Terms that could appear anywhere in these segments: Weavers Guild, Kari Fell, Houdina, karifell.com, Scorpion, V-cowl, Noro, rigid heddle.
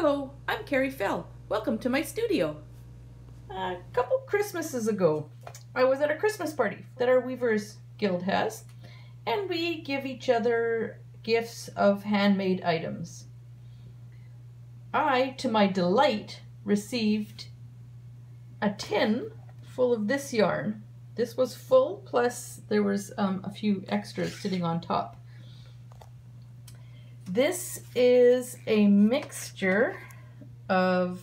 Hello, I'm Kari Fell. Welcome to my studio. A couple Christmases ago, I was at a Christmas party that our Weavers Guild has, and we give each other gifts of handmade items. I, to my delight, received a tin full of this yarn. This was full, plus there was a few extras sitting on top. This is a mixture of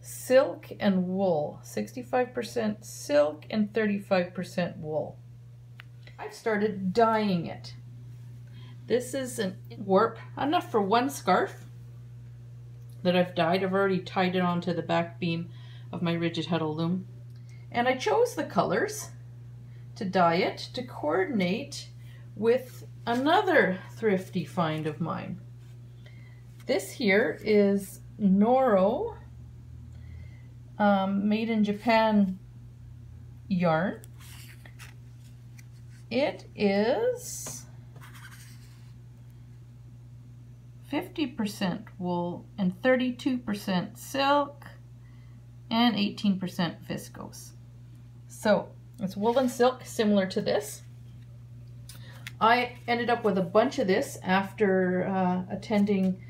silk and wool, 65% silk and 35% wool. I've started dyeing it. This is a warp, enough for one scarf that I've dyed. I've already tied it onto the back beam of my rigid huddle loom. And I chose the colors to dye it to coordinate with another thrifty find of mine. This here is Noro made in Japan yarn. It is 50% wool and 32% silk and 18% viscose. So it's wool and silk, similar to this. I ended up with a bunch of this after attending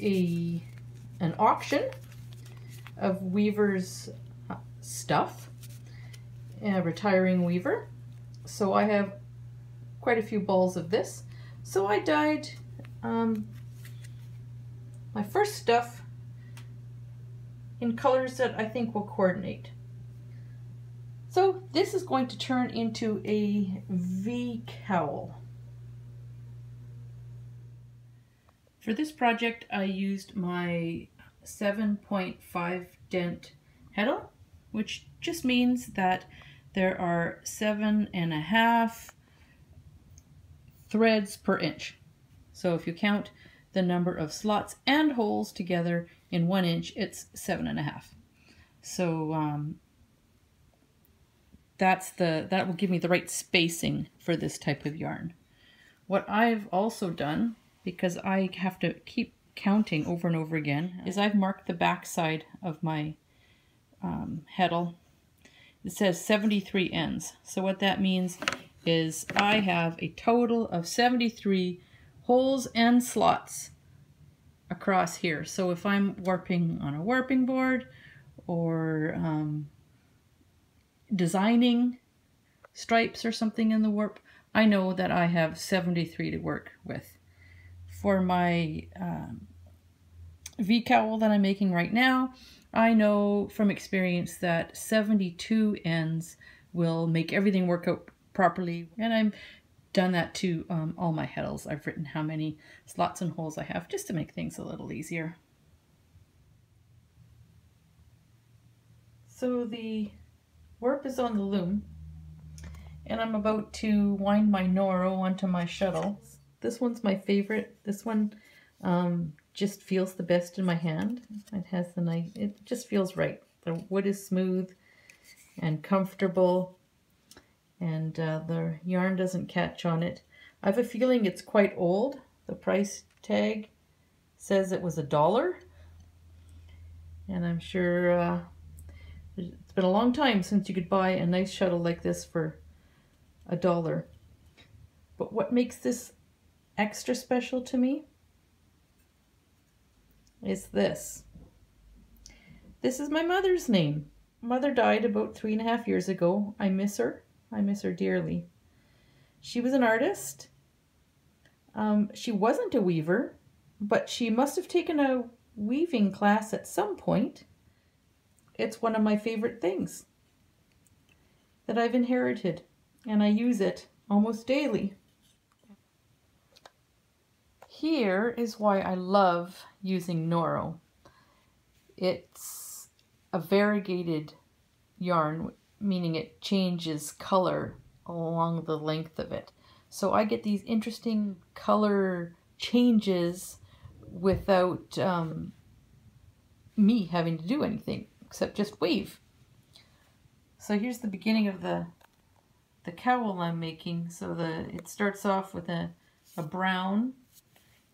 an auction of Weaver's stuff, a retiring Weaver. So I have quite a few balls of this. So I dyed my first stuff in colors that I think will coordinate. So this is going to turn into a V-cowl. For this project, I used my 7.5 dent heddle, which just means that there are 7.5 threads per inch. So if you count the number of slots and holes together in 1 inch, it's 7.5. So, that will give me the right spacing for this type of yarn. What I've also done, because I have to keep counting over and over again, is I've marked the back side of my heddle. It says 73 ends. So what that means is I have a total of 73 holes and slots across here. So if I'm warping on a warping board or designing stripes or something in the warp, I know that I have 73 to work with. For my V-cowl that I'm making right now, I know from experience that 72 ends will make everything work out properly, and I've done that to all my heddles. I've written how many slots and holes I have just to make things a little easier. So the warp is on the loom, and I'm about to wind my Noro onto my shuttle. This one's my favorite. This one just feels the best in my hand. It has the nice, it just feels right. The wood is smooth and comfortable, and the yarn doesn't catch on it. I have a feeling it's quite old. The price tag says it was $1, and I'm sure it's been a long time since you could buy a nice shuttle like this for $1. But what makes this extra special to me is this. This is my mother's name. Mother died about 3.5 years ago. I miss her. I miss her dearly. She was an artist. She wasn't a weaver, but she must have taken a weaving class at some point. It's one of my favorite things that I've inherited, and I use it almost daily. Here is why I love using Noro. It's a variegated yarn, meaning it changes color along the length of it. So I get these interesting color changes without me having to do anything, except just weave. So here's the beginning of the cowl I'm making. So it starts off with a brown,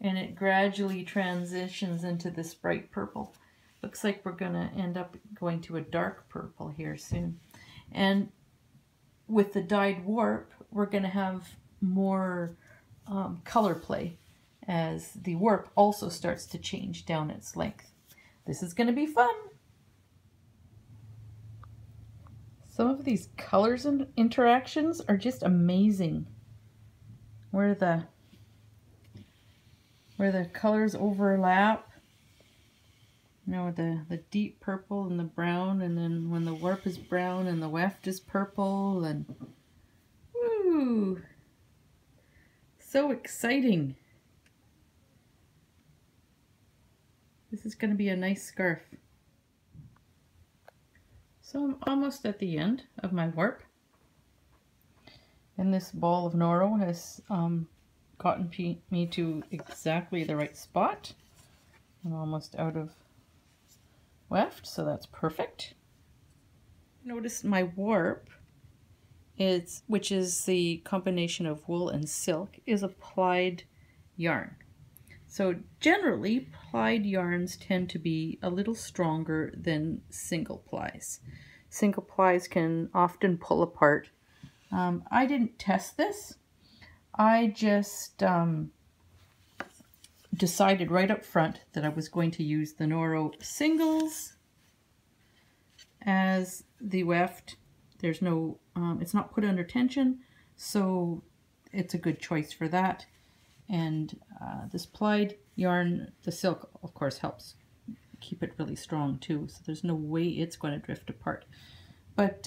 and it gradually transitions into this bright purple. Looks like we're gonna end up going to a dark purple here soon. And with the dyed warp, we're gonna have more color play as the warp also starts to change down its length. This is gonna be fun. Some of these colors and interactions are just amazing. Where the colors overlap, you know, the deep purple and the brown, and then when the warp is brown and the weft is purple, and woo! So exciting. This is going to be a nice scarf. So I'm almost at the end of my warp. And this ball of Noro has gotten me to exactly the right spot. I'm almost out of weft, so that's perfect. Notice my warp, which is the combination of wool and silk, is a plied yarn. So generally, plied yarns tend to be a little stronger than single plies. Single plies can often pull apart. I didn't test this. I just decided right up front that I was going to use the Noro singles as the weft. There's no, it's not put under tension, so it's a good choice for that. And this plied yarn, the silk, of course, helps keep it really strong too, so there's no way it's going to drift apart. But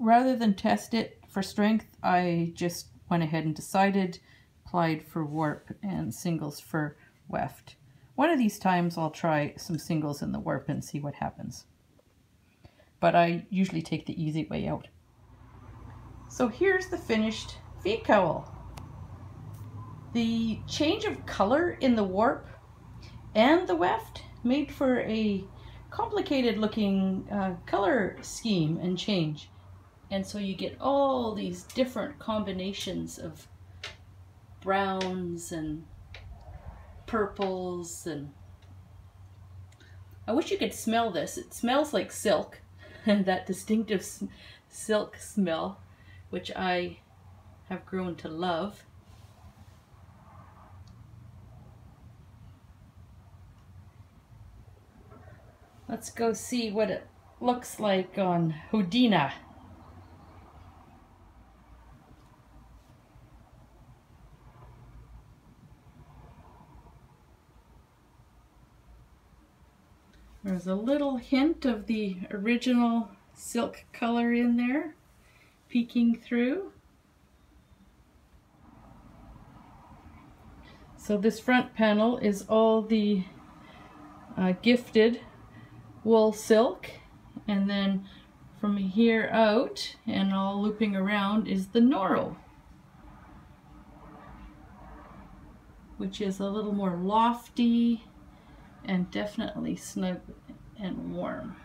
rather than test it for strength, I just went ahead and decided plied for warp and singles for weft. One of these times I'll try some singles in the warp and see what happens. But I usually take the easy way out. So here's the finished V-cowl. The change of color in the warp and the weft made for a complicated looking color scheme and change. And so you get all these different combinations of browns and purples, and I wish you could smell this. It smells like silk, and that distinctive silk smell, which I have grown to love. Let's go see what it looks like on Houdina. There's a little hint of the original silk color in there, peeking through. So this front panel is all the gifted wool silk, and then from here out and all looping around is the Noro, which is a little more lofty and definitely snug and warm.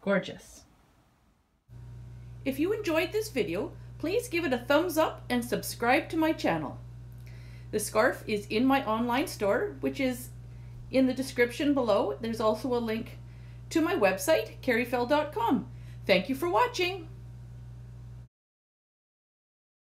Gorgeous. If you enjoyed this video, please give it a thumbs up and subscribe to my channel. The scarf is in my online store, which is in the description below. There's also a link to my website, karifell.com. Thank you for watching.